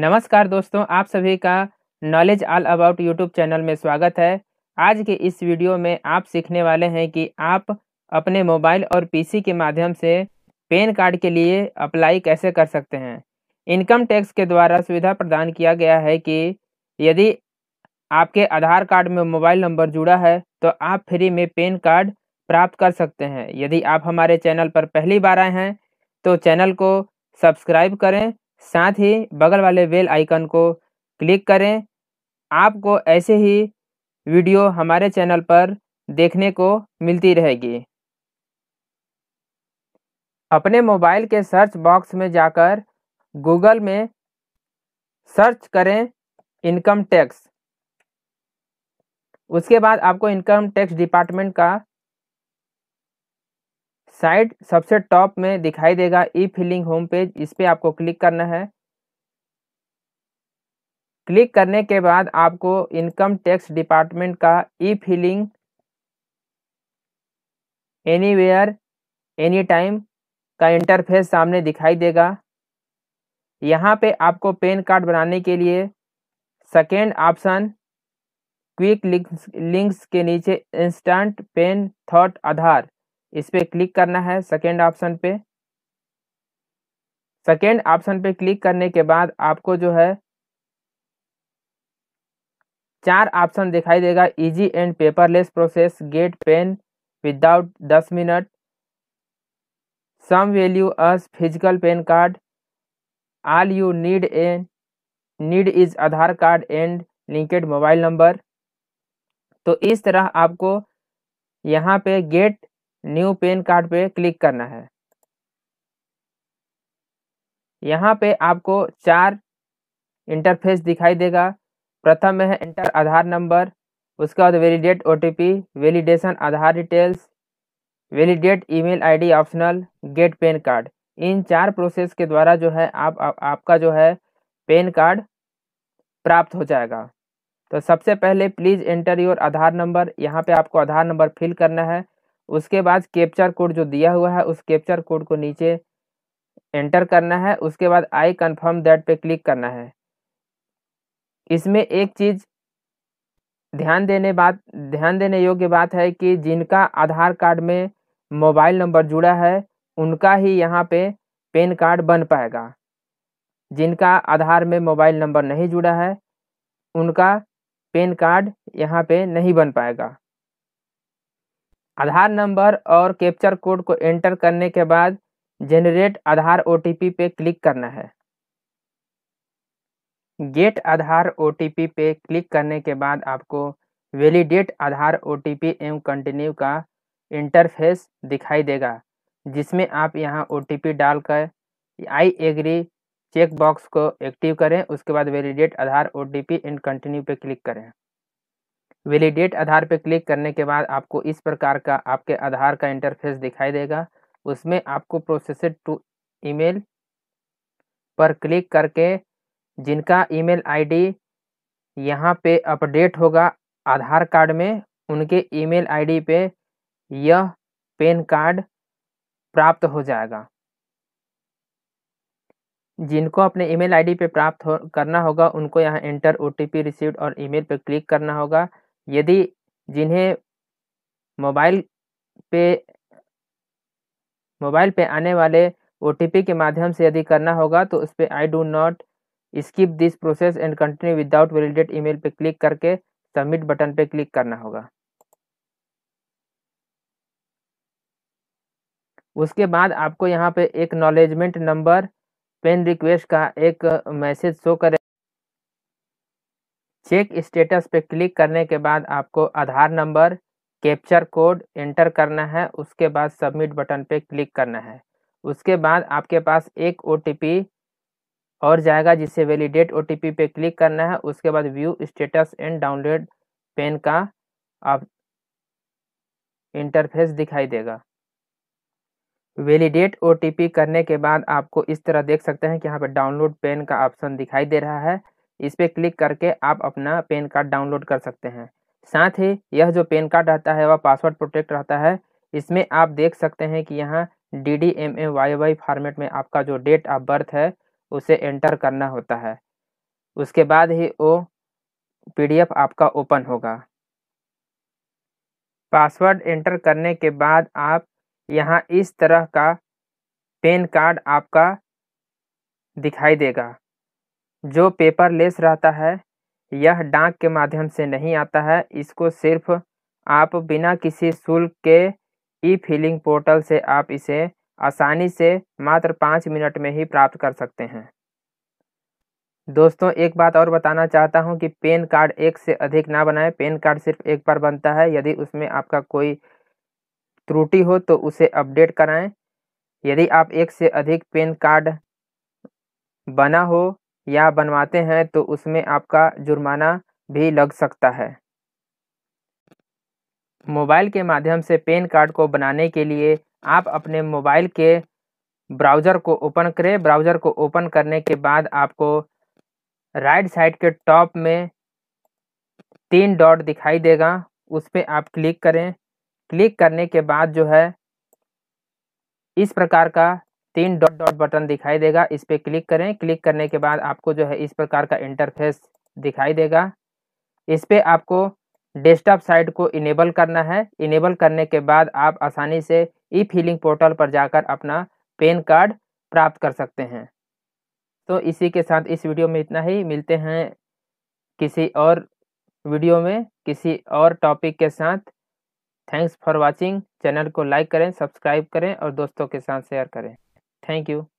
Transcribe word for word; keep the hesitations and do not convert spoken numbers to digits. नमस्कार दोस्तों, आप सभी का knowledge all about YouTube channel में स्वागत है। आज के इस वीडियो में आप सीखने वाले हैं कि आप अपने मोबाइल और पीसी के माध्यम से पैन कार्ड के लिए अप्लाई कैसे कर सकते हैं। इनकम टैक्स के द्वारा सुविधा प्रदान किया गया है कि यदि आपके आधार कार्ड में मोबाइल नंबर जुड़ा है तो आप फ्री में पैन कार्ड प्राप्त कर सकते हैं। यदि आप हमारे चैनल पर पहली बार आए हैं तो चैनल को सब्सक्राइब करें, साथ ही बगल वाले बेल आइकन को क्लिक करें। आपको ऐसे ही वीडियो हमारे चैनल पर देखने को मिलती रहेगी। अपने मोबाइल के सर्च बॉक्स में जाकर गूगल में सर्च करें इनकम टैक्स। उसके बाद आपको इनकम टैक्स डिपार्टमेंट का साइट सबसे टॉप में दिखाई देगा, ई फिलिंग होम पेज। इस पर आपको क्लिक करना है। क्लिक करने के बाद आपको इनकम टैक्स डिपार्टमेंट का e filing anywhere any time का इंटरफेस सामने दिखाई देगा। यहाँ पे आपको पैन कार्ड बनाने के लिए second option quick links links के नीचे इंस्टेंट पैन थॉट आधार, इस पर क्लिक करना है। सेकेंड ऑप्शन पे सेकेंड ऑप्शन पे क्लिक करने के बाद आपको जो है चार ऑप्शन दिखाई देगा। Easy and paperless process, get PAN without दस minute, same value as physical PAN card, all you need and need is Aadhaar card and linked mobile number. तो इस तरह आपको यहाँ पे गेट न्यू पैन कार्ड पे क्लिक करना है। यहाँ पे आपको चार इंटरफेस दिखाई देगा। प्रथम में है एंटर आधार नंबर, उसके बाद validate OTP, validation Aadhaar details, validate email ID optional, get PAN card. इन चार प्रोसेस के द्वारा जो है आप, आप आपका जो है पैन कार्ड प्राप्त हो जाएगा। तो सबसे पहले please enter your Aadhaar number, यहाँ पे आपको आधार नंबर फिल करना है। उसके बाद कैप्चर कोड जो दिया हुआ है उस कैप्चर कोड को नीचे एंटर करना है। उसके बाद आई कंफर्म दैट पे क्लिक करना है। इसमें एक चीज़ ध्यान देने बात ध्यान देने योग्य बात है कि जिनका आधार कार्ड में मोबाइल नंबर जुड़ा है उनका ही यहाँ पे पैन कार्ड बन पाएगा। जिनका आधार में मोबाइल नंबर नहीं जुड़ा है उनका पैन कार्ड यहाँ पे नहीं बन पाएगा। आधार नंबर और कैप्चर कोड को एंटर करने के बाद जनरेट आधार ओटीपी पे क्लिक करना है। गेट आधार ओटीपी पे क्लिक करने के बाद आपको वैलिडेट आधार ओटीपी एवं कंटिन्यू का इंटरफेस दिखाई देगा, जिसमें आप यहां ओटीपी डालकर आई एग्री चेक बॉक्स को एक्टिव करें। उसके बाद validate Aadhaar OTP and continue पे क्लिक करें। वैलिडेट आधार पर क्लिक करने के बाद आपको इस प्रकार का आपके आधार का इंटरफेस दिखाई देगा। उसमें आपको प्रोसेसेड टू ईमेल पर क्लिक करके जिनका ईमेल आईडी यहाँ पे अपडेट होगा आधार कार्ड में, उनके ईमेल आईडी पे यह पैन कार्ड प्राप्त हो जाएगा। जिनको अपने ईमेल आईडी पे प्राप्त हो, करना होगा उनको यहाँ एंटर ओटीपी रिसीव्ड और ईमेल पे क्लिक करना होगा। यदि जिन्हें मोबाइल पे मोबाइल पे आने वाले ओटीपी के माध्यम से यदि करना होगा तो उस पर I do not skip this process and continue without validate email पे क्लिक करके सबमिट बटन पे क्लिक करना होगा। उसके बाद आपको यहाँ पे एक एक्नॉलेजमेंट नंबर पैन रिक्वेस्ट का एक मैसेज शो करें। चेक स्टेटस पे क्लिक करने के बाद आपको Aadhaar number, captcha code enter करना है। उसके बाद सबमिट बटन पे क्लिक करना है। उसके बाद आपके पास एक ओटीपी और जाएगा, जिसे वैलिडेट ओटीपी पे क्लिक करना है। उसके बाद view status and download pan का आप इंटरफेस दिखाई देगा। वैलिडेट ओटीपी करने के बाद आपको इस तरह देख सकते हैं कि यहाँ पर डाउनलोड पैन का ऑप्शन दिखाई दे रहा है। इस पर क्लिक करके आप अपना पैन कार्ड डाउनलोड कर सकते हैं। साथ ही यह जो पैन कार्ड रहता है वह पासवर्ड प्रोटेक्ट रहता है। इसमें आप देख सकते हैं कि यहाँ D D M A Y Y format में आपका जो डेट ऑफ बर्थ है उसे एंटर करना होता है। उसके बाद ही वो पीडीएफ आपका ओपन होगा। पासवर्ड एंटर करने के बाद आप यहां इस तरह का पैन कार्ड आपका दिखाई देगा। जो पेपरलेस रहता है, यह डाक के माध्यम से नहीं आता है, इसको सिर्फ आप बिना किसी शुल्क के ई फिलिंग पोर्टल से आप इसे आसानी से मात्र पाँच मिनट में ही प्राप्त कर सकते हैं। दोस्तों, एक बात और बताना चाहता हूं कि पैन कार्ड एक से अधिक ना बनाएं। पैन कार्ड सिर्फ एक बार बनता है। यदि उसमें आपका कोई त्रुटि हो तो उसे अपडेट कराएं। यदि आप एक से अधिक पैन कार्ड बना हो या बनवाते हैं तो उसमें आपका जुर्माना भी लग सकता है। मोबाइल के माध्यम से पैन कार्ड को बनाने के लिए आप अपने मोबाइल के ब्राउज़र को ओपन करें। ब्राउज़र को ओपन करने के बाद आपको राइट साइड के टॉप में तीन डॉट दिखाई देगा, उस पर आप क्लिक करें। क्लिक करने के बाद जो है इस प्रकार का तीन डॉट डॉट बटन दिखाई देगा, इस पर क्लिक करें। क्लिक करने के बाद आपको जो है इस प्रकार का इंटरफेस दिखाई देगा। इस पर आपको डेस्कटॉप साइट को इनेबल करना है। इनेबल करने के बाद आप आसानी से ई फिलिंग पोर्टल पर जाकर अपना पैन कार्ड प्राप्त कर सकते हैं। तो इसी के साथ इस वीडियो में इतना ही। मिलते हैं किसी और वीडियो में किसी और टॉपिक के साथ। Thanks for watching. चैनल को लाइक करें, सब्सक्राइब करें और दोस्तों के साथ शेयर करें। Thank you.